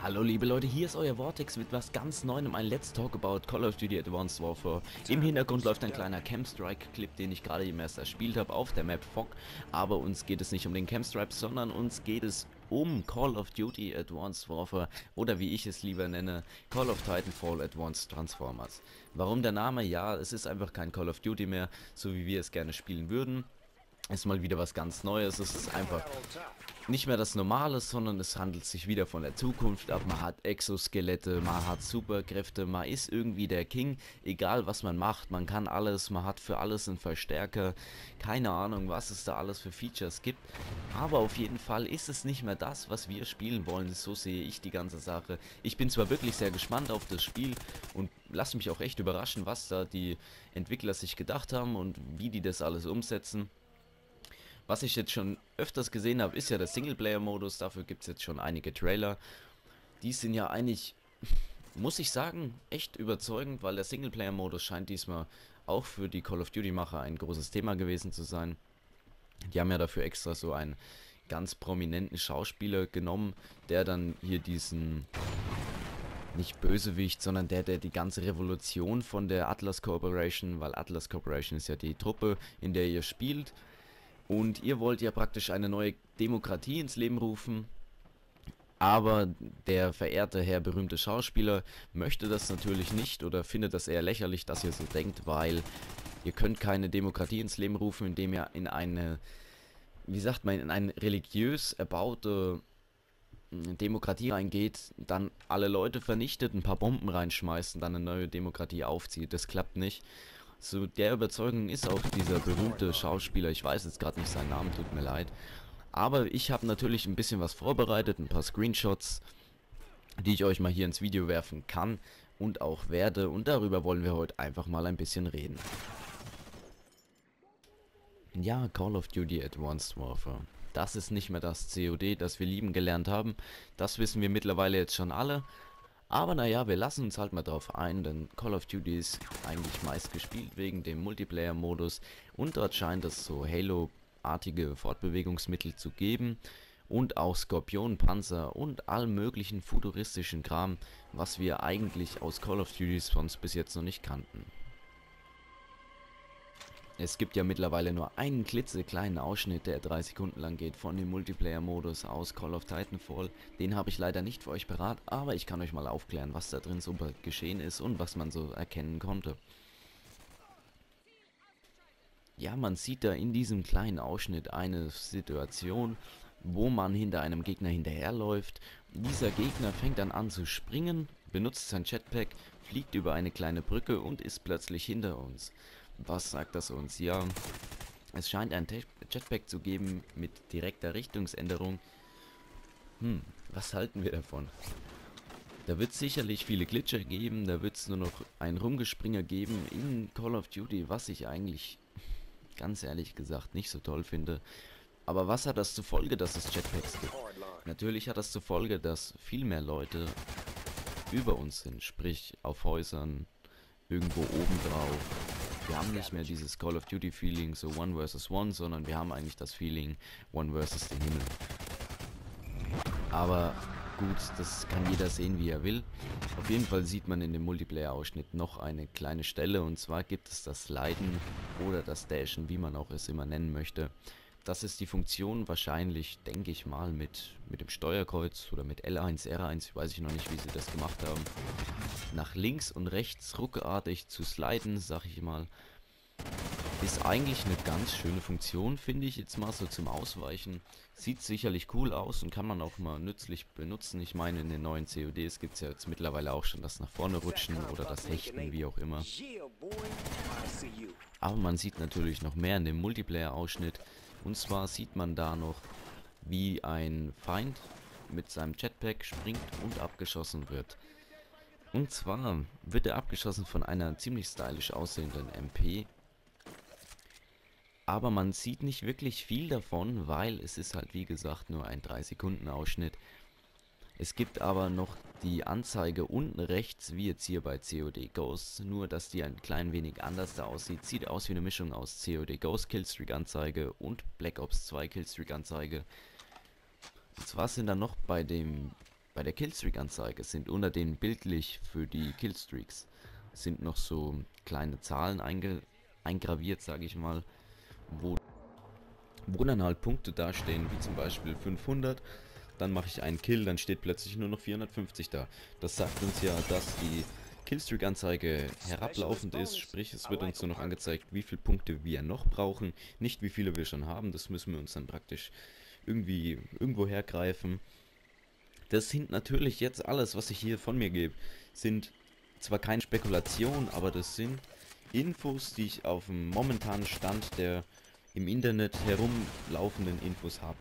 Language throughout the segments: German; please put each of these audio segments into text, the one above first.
Hallo liebe Leute, hier ist euer Vortex mit was ganz Neuem, ein Let's Talk about Call of Duty Advanced Warfare. Im Hintergrund läuft ein kleiner Camp-Strike-Clip, den ich gerade eben erst erspielt habe, auf der Map Fog. Aber uns geht es nicht um den Camp-Strike, sondern uns geht es um Call of Duty Advanced Warfare oder wie ich es lieber nenne, Call of Titanfall Advanced Transformers. Warum der Name? Ja, es ist einfach kein Call of Duty mehr, so wie wir es gerne spielen würden. Ist mal wieder was ganz Neues, es ist einfach nicht mehr das Normale, sondern es handelt sich wieder von der Zukunft ab. Man hat Exoskelette, man hat Superkräfte, man ist irgendwie der King, egal was man macht, man kann alles, man hat für alles einen Verstärker, keine Ahnung, was es da alles für Features gibt, aber auf jeden Fall ist es nicht mehr das, was wir spielen wollen, so sehe ich die ganze Sache. Ich bin zwar wirklich sehr gespannt auf das Spiel und lasse mich auch echt überraschen, was da die Entwickler sich gedacht haben und wie die das alles umsetzen. Was ich jetzt schon öfters gesehen habe, ist ja der Singleplayer-Modus, dafür gibt es jetzt schon einige Trailer. Die sind ja eigentlich, muss ich sagen, echt überzeugend, weil der Singleplayer-Modus scheint diesmal auch für die Call of Duty-Macher ein großes Thema gewesen zu sein. Die haben ja dafür extra so einen ganz prominenten Schauspieler genommen, der dann hier diesen, nicht Bösewicht, sondern der die ganze Revolution von der Atlas Corporation, weil Atlas Corporation ist ja die Truppe, in der ihr spielt. Und ihr wollt ja praktisch eine neue Demokratie ins Leben rufen, aber der verehrte Herr berühmte Schauspieler möchte das natürlich nicht oder findet das eher lächerlich, dass ihr so denkt, weil ihr könnt keine Demokratie ins Leben rufen, indem ihr in eine, wie sagt man, in eine religiös erbaute Demokratie reingeht, dann alle Leute vernichtet, ein paar Bomben reinschmeißt und dann eine neue Demokratie aufzieht. Das klappt nicht. So der Überzeugung ist auch dieser berühmte Schauspieler, ich weiß jetzt gerade nicht seinen Namen, tut mir leid. Aber ich habe natürlich ein bisschen was vorbereitet, ein paar Screenshots, die ich euch mal hier ins Video werfen kann und auch werde. Und darüber wollen wir heute einfach mal ein bisschen reden. Ja, Call of Duty Advanced Warfare. Das ist nicht mehr das COD, das wir lieben gelernt haben. Das wissen wir mittlerweile jetzt schon alle. Aber naja, wir lassen uns halt mal drauf ein, denn Call of Duty ist eigentlich meist gespielt wegen dem Multiplayer-Modus und dort scheint es so Halo-artige Fortbewegungsmittel zu geben und auch Skorpionpanzer und all möglichen futuristischen Kram, was wir eigentlich aus Call of Duty sonst bis jetzt noch nicht kannten. Es gibt ja mittlerweile nur einen klitzekleinen Ausschnitt, der 3 Sekunden lang geht von dem Multiplayer-Modus aus Call of Titanfall. Den habe ich leider nicht für euch parat, aber ich kann euch mal aufklären, was da drin so geschehen ist und was man so erkennen konnte. Ja, man sieht da in diesem kleinen Ausschnitt eine Situation, wo man hinter einem Gegner hinterherläuft. Dieser Gegner fängt dann an zu springen, benutzt sein Jetpack, fliegt über eine kleine Brücke und ist plötzlich hinter uns. Was sagt das uns? Ja, es scheint ein Jetpack zu geben mit direkter Richtungsänderung. Was halten wir davon? Da wird es sicherlich viele Glitcher geben, da wird es nur noch einen Rumgespringer geben in Call of Duty, was ich eigentlich, ganz ehrlich gesagt, nicht so toll finde. Aber was hat das zur Folge, dass es Jetpacks gibt? Natürlich hat das zur Folge, dass viel mehr Leute über uns sind, sprich auf Häusern, irgendwo oben drauf. Wir haben nicht mehr dieses Call of Duty Feeling, so One vs. One, sondern wir haben eigentlich das Feeling One vs. den Himmel. Aber gut, das kann jeder sehen, wie er will. Auf jeden Fall sieht man in dem Multiplayer-Ausschnitt noch eine kleine Stelle und zwar gibt es das Sliden oder das Dashen, wie man auch es immer nennen möchte. Das ist die Funktion wahrscheinlich, denke ich mal, mit dem Steuerkreuz oder mit L1, R1, weiß ich noch nicht, wie sie das gemacht haben. Nach links und rechts ruckartig zu sliden, sag ich mal, ist eigentlich eine ganz schöne Funktion, finde ich jetzt mal so zum Ausweichen. Sieht sicherlich cool aus und kann man auch mal nützlich benutzen. Ich meine, in den neuen CODs gibt es ja jetzt mittlerweile auch schon das nach vorne rutschen oder das Hechten, wie auch immer. Aber man sieht natürlich noch mehr in dem Multiplayer-Ausschnitt. Und zwar sieht man da noch, wie ein Feind mit seinem Jetpack springt und abgeschossen wird. Und zwar wird er abgeschossen von einer ziemlich stylisch aussehenden MP. Aber man sieht nicht wirklich viel davon, weil es ist halt wie gesagt nur ein 3-Sekunden-Ausschnitt. Es gibt aber noch die Anzeige unten rechts, wie jetzt hier bei COD Ghosts, nur dass die ein klein wenig anders da aussieht. Sieht aus wie eine Mischung aus COD Ghost Killstreak-Anzeige und Black Ops 2 Killstreak-Anzeige. Und zwar sind dann noch bei dem Bei der Killstreak-Anzeige sind unter den bildlich für die Killstreaks sind noch so kleine Zahlen eingraviert, sage ich mal, wo dann halt Punkte dastehen, wie zum Beispiel 500, dann mache ich einen Kill, dann steht plötzlich nur noch 450 da. Das sagt uns ja, dass die Killstreak-Anzeige herablaufend ist, sprich es wird uns nur noch angezeigt, wie viele Punkte wir noch brauchen, nicht wie viele wir schon haben, das müssen wir uns dann praktisch irgendwie irgendwo hergreifen. Das sind natürlich jetzt alles, was ich hier von mir gebe, sind zwar keine Spekulationen, aber das sind Infos, die ich auf dem momentanen Stand der im Internet herumlaufenden Infos habe.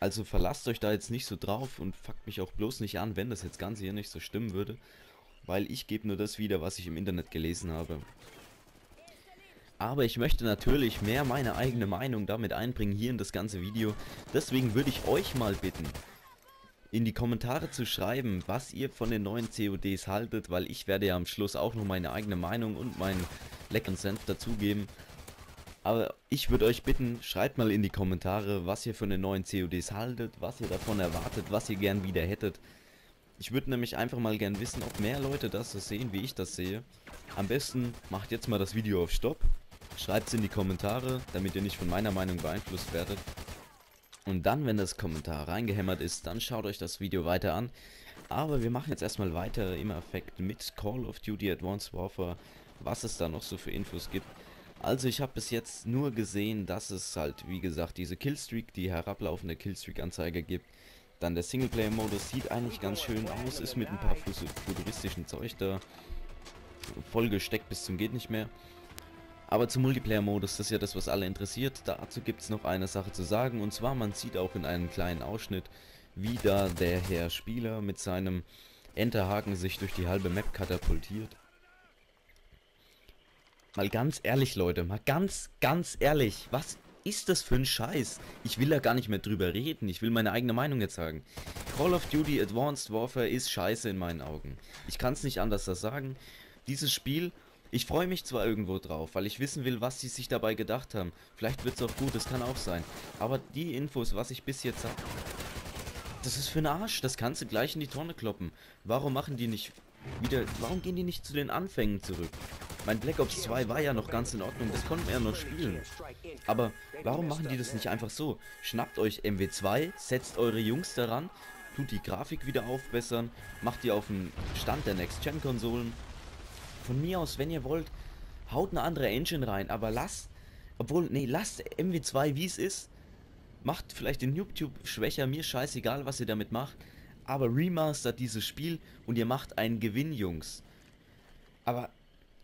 Also verlasst euch da jetzt nicht so drauf und fuckt mich auch bloß nicht an, wenn das jetzt Ganze hier nicht so stimmen würde, weil ich gebe nur das wieder, was ich im Internet gelesen habe. Aber ich möchte natürlich mehr meine eigene Meinung damit einbringen hier in das ganze Video. Deswegen würde ich euch mal bitten, in die Kommentare zu schreiben, was ihr von den neuen CODs haltet, weil ich werde ja am Schluss auch noch meine eigene Meinung und meinen leckeren Senf dazugeben. Aber ich würde euch bitten, schreibt mal in die Kommentare, was ihr von den neuen CODs haltet, was ihr davon erwartet, was ihr gern wieder hättet. Ich würde nämlich einfach mal gern wissen, ob mehr Leute das so sehen, wie ich das sehe. Am besten macht jetzt mal das Video auf Stopp. Schreibt es in die Kommentare, damit ihr nicht von meiner Meinung beeinflusst werdet. Und dann, wenn das Kommentar reingehämmert ist, dann schaut euch das Video weiter an. Aber wir machen jetzt erstmal weiter im Effekt mit Call of Duty Advanced Warfare, was es da noch so für Infos gibt. Also ich habe bis jetzt nur gesehen, dass es halt, wie gesagt, diese Killstreak, die herablaufende Killstreak-Anzeige gibt. Dann der Singleplayer-Modus sieht eigentlich ganz schön aus, ist mit ein paar futuristischen Zeug da vollgesteckt bis zum geht nicht mehr. Aber zum Multiplayer-Modus, das ist ja das, was alle interessiert, dazu gibt es noch eine Sache zu sagen. Und zwar, man sieht auch in einem kleinen Ausschnitt, wie da der Herr Spieler mit seinem Enterhaken sich durch die halbe Map katapultiert. Mal ganz ehrlich, Leute, mal ganz ehrlich, was ist das für ein Scheiß? Ich will da gar nicht mehr drüber reden, ich will meine eigene Meinung jetzt sagen. Call of Duty Advanced Warfare ist scheiße in meinen Augen. Ich kann es nicht anders sagen. Dieses Spiel... Ich freue mich zwar irgendwo drauf, weil ich wissen will, was sie sich dabei gedacht haben. Vielleicht wird es auch gut, das kann auch sein. Aber die Infos, was ich bis jetzt habe, das ist für einen Arsch. Das kannst du gleich in die Tonne kloppen. Warum machen die nicht wieder... Warum gehen die nicht zu den Anfängen zurück? Mein Black Ops 2 war ja noch ganz in Ordnung, das konnten wir ja noch spielen. Aber warum machen die das nicht einfach so? Schnappt euch MW2, setzt eure Jungs daran, tut die Grafik wieder aufbessern, macht die auf den Stand der Next-Gen-Konsolen. Von mir aus, wenn ihr wollt, haut eine andere Engine rein, aber lasst MW2 wie es ist, macht vielleicht den YouTube schwächer, mir scheißegal, was ihr damit macht, aber remastert dieses Spiel und ihr macht einen Gewinn, Jungs. Aber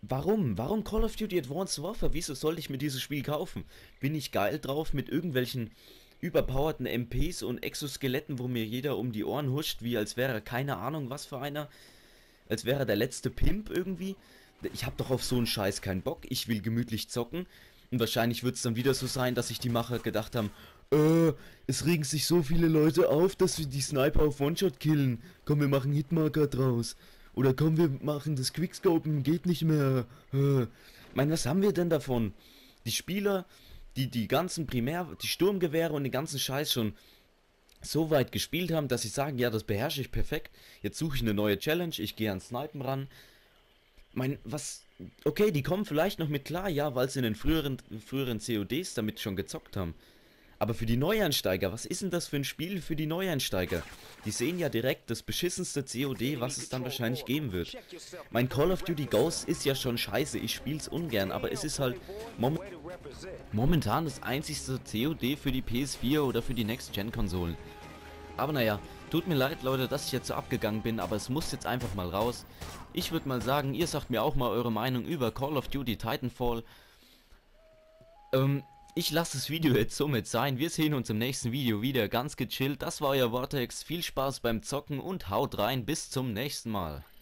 warum? Warum Call of Duty Advanced Warfare? Wieso sollte ich mir dieses Spiel kaufen? Bin ich geil drauf mit irgendwelchen überpowerten MPs und Exoskeletten, wo mir jeder um die Ohren huscht, wie als wäre keine Ahnung was für einer... Als wäre der letzte Pimp irgendwie. Ich hab doch auf so einen Scheiß keinen Bock. Ich will gemütlich zocken. Und wahrscheinlich wird es dann wieder so sein, dass sich die Macher gedacht haben, es regen sich so viele Leute auf, dass wir die Sniper auf One-Shot killen. Komm, wir machen Hitmarker draus. Oder komm, wir machen das Quickscopen, geht nicht mehr. Mein, was haben wir denn davon? Die Spieler, die ganzen die Sturmgewehre und den ganzen Scheiß schon... so weit gespielt haben, dass sie sagen, ja, das beherrsche ich perfekt, jetzt suche ich eine neue Challenge, ich gehe an Snipen ran. Mein, was, okay, die kommen vielleicht noch mit klar, ja, weil sie in den früheren CODs damit schon gezockt haben. Aber für die Neueinsteiger, was ist denn das für ein Spiel für die Neueinsteiger? Die sehen ja direkt das beschissenste COD, was es dann wahrscheinlich geben wird. Mein Call of Duty Ghosts ist ja schon scheiße, ich spiel's ungern, aber es ist halt momentan das einzigste COD für die PS4 oder für die Next-Gen-Konsolen. Aber naja, tut mir leid, Leute, dass ich jetzt so abgegangen bin, aber es muss jetzt einfach mal raus. Ich würde mal sagen, ihr sagt mir auch mal eure Meinung über Call of Duty Titanfall. Ich lasse das Video jetzt somit sein. Wir sehen uns im nächsten Video wieder ganz gechillt. Das war euer Vortex. Viel Spaß beim Zocken und haut rein. Bis zum nächsten Mal.